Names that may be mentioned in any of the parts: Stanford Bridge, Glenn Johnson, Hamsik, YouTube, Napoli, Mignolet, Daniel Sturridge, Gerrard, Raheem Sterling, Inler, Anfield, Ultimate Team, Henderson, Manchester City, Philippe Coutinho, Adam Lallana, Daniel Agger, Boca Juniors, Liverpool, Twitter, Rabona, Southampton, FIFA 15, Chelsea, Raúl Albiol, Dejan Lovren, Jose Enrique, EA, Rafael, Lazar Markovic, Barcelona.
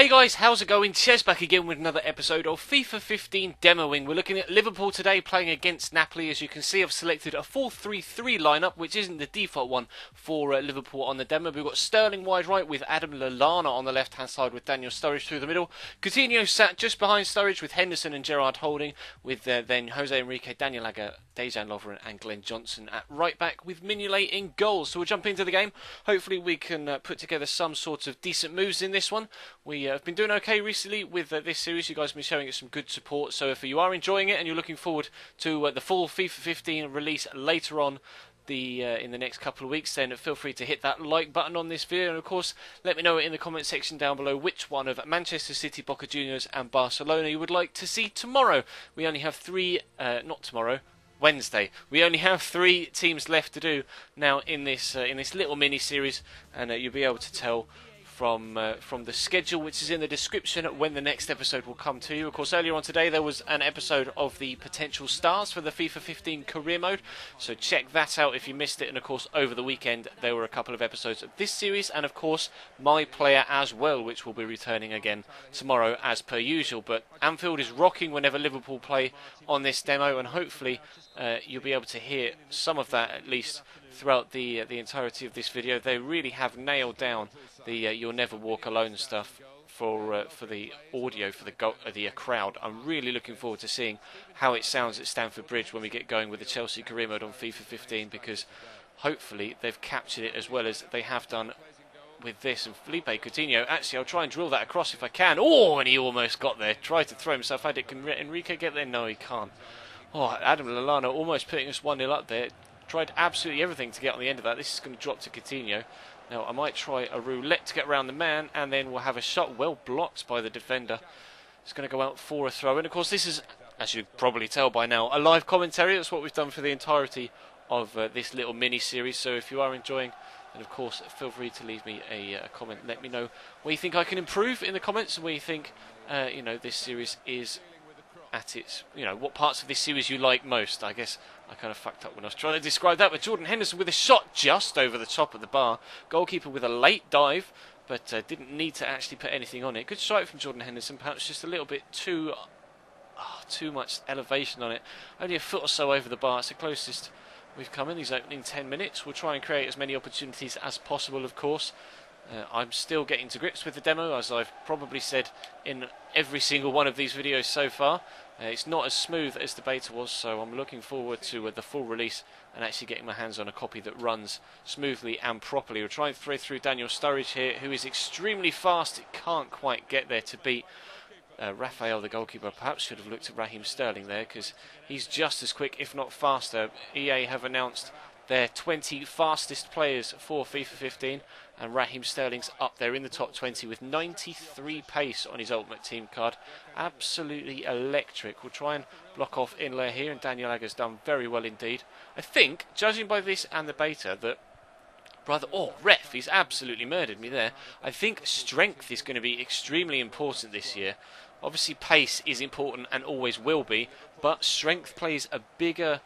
Hey guys, how's it going? Chez back again with another episode of FIFA 15 demoing. We're looking at Liverpool today playing against Napoli. As you can see, I've selected a 4-3-3 lineup, which isn't the default one for Liverpool on the demo. We've got Sterling wide right with Adam Lallana on the left-hand side with Daniel Sturridge through the middle. Coutinho sat just behind Sturridge with Henderson and Gerrard holding, with then Jose Enrique, Daniel Agger, Dejan Lovren and Glenn Johnson at right back with Mignolet in goal. So we'll jump into the game. Hopefully we can put together some sort of decent moves in this one. I've been doing okay recently with this series. You guys have been showing us some good support, so if you are enjoying it and you're looking forward to the full FIFA 15 release later on in the next couple of weeks, then feel free to hit that like button on this video, and of course let me know in the comment section down below which one of Manchester City, Boca Juniors and Barcelona you would like to see tomorrow. We only have three, not tomorrow, Wednesday. We only have three teams left to do now in this little mini series, and you'll be able to tell from the schedule, which is in the description, when the next episode will come to you. Of course, earlier on today there was an episode of the potential stars for the FIFA 15 career mode, so check that out if you missed it. And of course over the weekend there were a couple of episodes of this series, and of course my player as well, which will be returning again tomorrow as per usual. But Anfield is rocking whenever Liverpool play on this demo, and hopefully you'll be able to hear some of that at least throughout the entirety of this video. They really have nailed down the "You'll Never Walk Alone" stuff for the audio for the crowd. I'm really looking forward to seeing how it sounds at Stanford Bridge when we get going with the Chelsea career mode on FIFA 15, because hopefully they've captured it as well as they have done with this. And Philippe Coutinho, actually I'll try and drill that across if I can. Oh, and he almost got there. Tried to throw himself at it. Can Enrique get there? No, he can't. Oh, Adam Lallana almost putting us 1-0 up there. Tried absolutely everything to get on the end of that. This is going to drop to Coutinho. Now I might try a roulette to get around the man, and then we'll have a shot well blocked by the defender. It's going to go out for a throw. And of course this is, as you probably tell by now, a live commentary. That's what we've done for the entirety of this little mini-series. So if you are enjoying, then of course feel free to leave me a comment. Let me know where you think I can improve in the comments, and where you think you know, this series is at its, you know, what parts of this series you like most. I guess I kind of fucked up when I was trying to describe that, but Jordan Henderson with a shot just over the top of the bar. Goalkeeper with a late dive, but didn't need to actually put anything on it. Good strike from Jordan Henderson, perhaps just a little bit too much elevation on it. Only a foot or so over the bar. It's the closest we've come in these opening 10 minutes. We'll try and create as many opportunities as possible, of course. I'm still getting to grips with the demo, as I've probably said in every single one of these videos so far. It's not as smooth as the beta was, so I'm looking forward to the full release and actually getting my hands on a copy that runs smoothly and properly. We'll try and thread through Daniel Sturridge here, who is extremely fast. It can't quite get there to beat Rafael, the goalkeeper. Perhaps should have looked at Raheem Sterling there, because he's just as quick, if not faster. EA have announced their 20 fastest players for FIFA 15, and Raheem Sterling's up there in the top 20 with 93 pace on his ultimate team card. Absolutely electric. We'll try and block off Inler here, and Daniel Agger's done very well indeed. I think, judging by this and the beta, that rather, oh, ref, he's absolutely murdered me there. I think strength is going to be extremely important this year. Obviously pace is important and always will be, but strength plays a bigger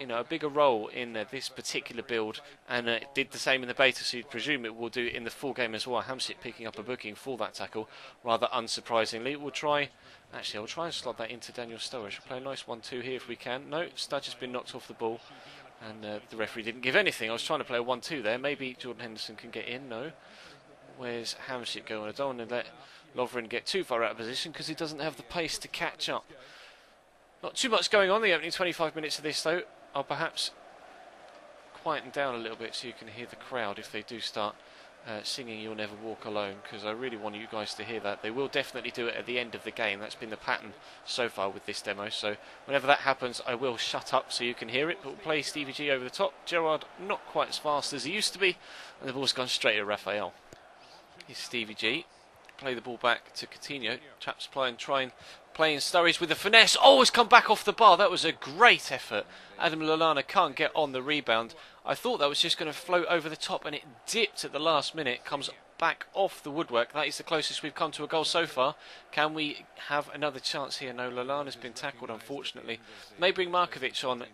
you know, a bigger role in this particular build, and it did the same in the beta, so you'd presume it will do in the full game as well. Hamsik picking up a booking for that tackle, rather unsurprisingly. We'll try, actually I'll try and slot that into Daniel Sturridge. We'll play a nice 1-2 here if we can. No, Sturridge has been knocked off the ball, and the referee didn't give anything. I was trying to play a 1-2 there. Maybe Jordan Henderson can get in. No. Where's Hamsik going? I don't want to let Lovren get too far out of position, because he doesn't have the pace to catch up. Not too much going on the opening 25 minutes of this, though. I'll perhaps quieten down a little bit so you can hear the crowd if they do start singing "You'll Never Walk Alone", because I really want you guys to hear that. They will definitely do it at the end of the game. That's been the pattern so far with this demo, so whenever that happens I will shut up so you can hear it. But we'll play Stevie G over the top. Gerrard not quite as fast as he used to be, and the ball's gone straight at Rafael. Here's Stevie G. Play the ball back to Coutinho. Traps play and try and playing Sturridge with a finesse. Oh, it's come back off the bar. That was a great effort. Adam Lallana can't get on the rebound. I thought that was just going to float over the top, and it dipped at the last minute. Comes back off the woodwork. That is the closest we've come to a goal so far. Can we have another chance here? No, Lallana's been tackled, unfortunately. May bring Markovic on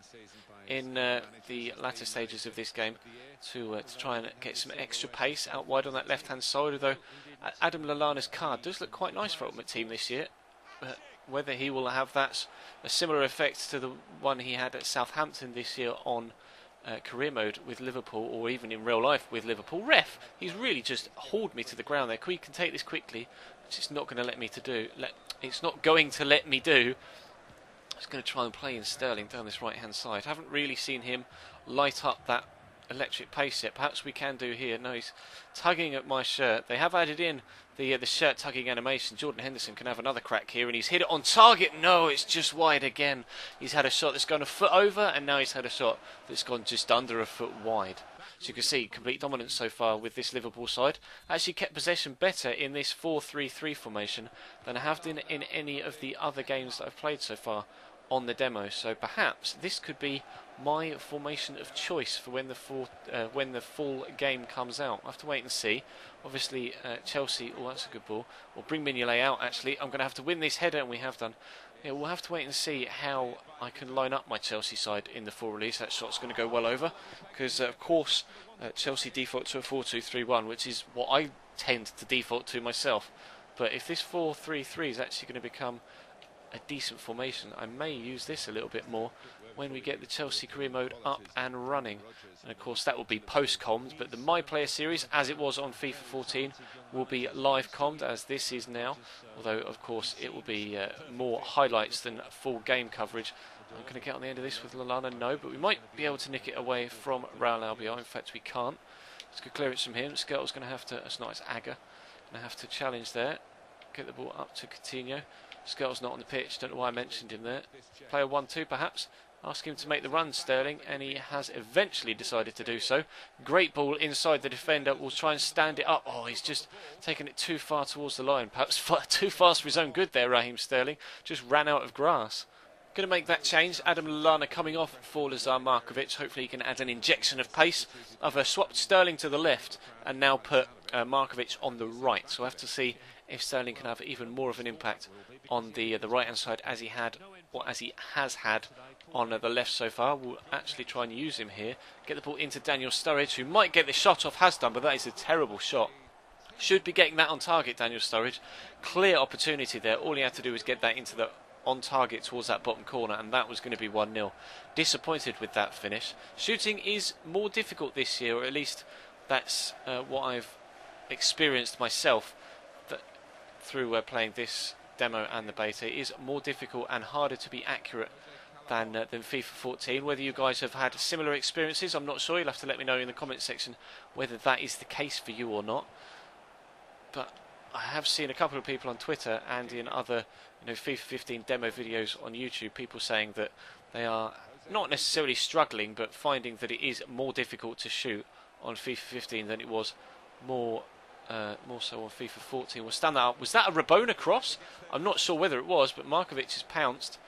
in the latter stages of this game to try and get some extra pace out wide on that left-hand side, although Adam Lallana's card does look quite nice for Ultimate Team this year. Whether he will have that a similar effect to the one he had at Southampton this year on career mode with Liverpool, or even in real life with Liverpool. Ref, he's really just hauled me to the ground there. You can take this quickly, which it's not going to let me to do. It's not going to let me do. I'm just going to try and play in Sterling down this right-hand side. I haven't really seen him light up that electric pace yet. Perhaps we can do here. No, he's tugging at my shirt. They have added in the shirt tugging animation. Jordan Henderson can have another crack here, and he's hit it on target. No, it's just wide again. He's had a shot that's gone a foot over, and now he's had a shot that's gone just under a foot wide. So you can see complete dominance so far with this Liverpool side. Actually kept possession better in this 4-3-3 formation than I have done in any of the other games that I've played so far on the demo. So perhaps this could be my formation of choice for when the full game comes out. I have to wait and see. Obviously Chelsea, oh that's a good ball, will bring Mignolet out actually. I'm going to have to win this header, and we have done. Yeah, we'll have to wait and see how I can line up my Chelsea side in the full release. That shot's going to go well over because of course Chelsea default to a 4-2-3-1, which is what I tend to default to myself. But if this 4-3-3 is actually going to become a decent formation, I may use this a little bit more when we get the Chelsea career mode up and running. And of course that will be post commed, but the My Player series, as it was on FIFA 14, will be live commed as this is now, although of course it will be more highlights than full game coverage. I'm going to get on the end of this with Lallana, no, but we might be able to nick it away from Raúl Albiol. In fact we can't. Let's go clearance from him. Skirtle's going to have to, it's not, it's Agger, going to have to challenge there, get the ball up to Coutinho. Skirtle's not on the pitch, don't know why I mentioned him there. Player 1-2 perhaps. Ask him to make the run, Sterling, and he has eventually decided to do so. Great ball inside the defender, will try and stand it up. Oh, he's just taken it too far towards the line. Perhaps far too fast for his own good there, Raheem Sterling. Just ran out of grass. Going to make that change. Adam Lallana coming off for Lazar Markovic. Hopefully he can add an injection of pace. I've swapped Sterling to the left and now put Markovic on the right. So I have to see if Sterling can have even more of an impact on the right-hand side as he had, or as he has had, on the left so far. We'll actually try and use him here. Get the ball into Daniel Sturridge, who might get the shot off, has done, but that is a terrible shot. Should be getting that on target, Daniel Sturridge. Clear opportunity there. All he had to do was get that into the on target towards that bottom corner, and that was going to be 1-0. Disappointed with that finish. Shooting is more difficult this year, or at least that's what I've experienced myself through playing this demo and the beta. It is more difficult and harder to be accurate than FIFA 14. Whether you guys have had similar experiences, I'm not sure. You'll have to let me know in the comments section whether that is the case for you or not. But I have seen a couple of people on Twitter and in other FIFA 15 demo videos on YouTube, people saying that they are not necessarily struggling, but finding that it is more difficult to shoot on FIFA 15 than it was more so on FIFA 14. We'll stand that up. Was that a Rabona cross? I'm not sure whether it was, but Markovic has pounced.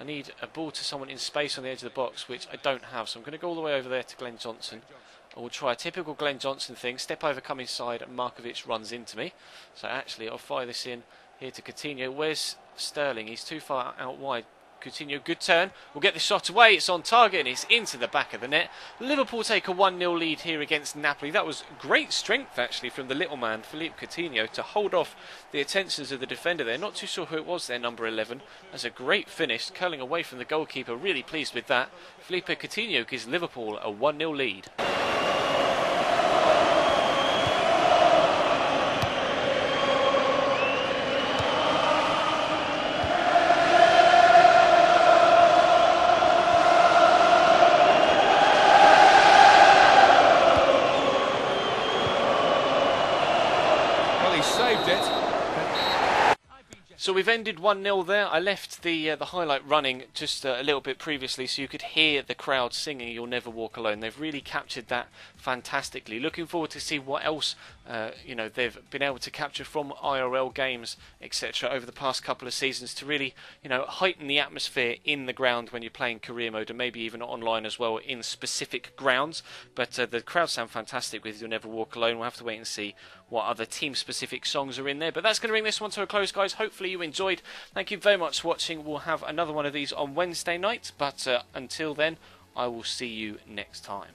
I need a ball to someone in space on the edge of the box, which I don't have, so I'm going to go all the way over there to Glenn Johnson. I will try a typical Glenn Johnson thing, step over, come inside, and Markovic runs into me. So actually I'll fire this in here to Coutinho. Where's Sterling? He's too far out wide. Coutinho, good turn, we'll get the shot away, it's on target and it's into the back of the net. Liverpool take a 1-0 lead here against Napoli. That was great strength actually from the little man, Philippe Coutinho, to hold off the attentions of the defender there. Not too sure who it was there, number 11. That's a great finish, curling away from the goalkeeper, really pleased with that. Philippe Coutinho gives Liverpool a 1-0 lead. So we've ended 1-0 there. I left the highlight running just a little bit previously, so you could hear the crowd singing "You'll Never Walk Alone." They've really captured that fantastically. Looking forward to see what else they've been able to capture from IRL games, etc., over the past couple of seasons to really heighten the atmosphere in the ground when you're playing career mode, and maybe even online as well in specific grounds. But the crowd sound fantastic with "You'll Never Walk Alone." We'll have to wait and see what other team-specific songs are in there. But that's going to bring this one to a close, guys. Hopefully you enjoyed. Thank you very much for watching. We'll have another one of these on Wednesday night, but until then, I will see you next time.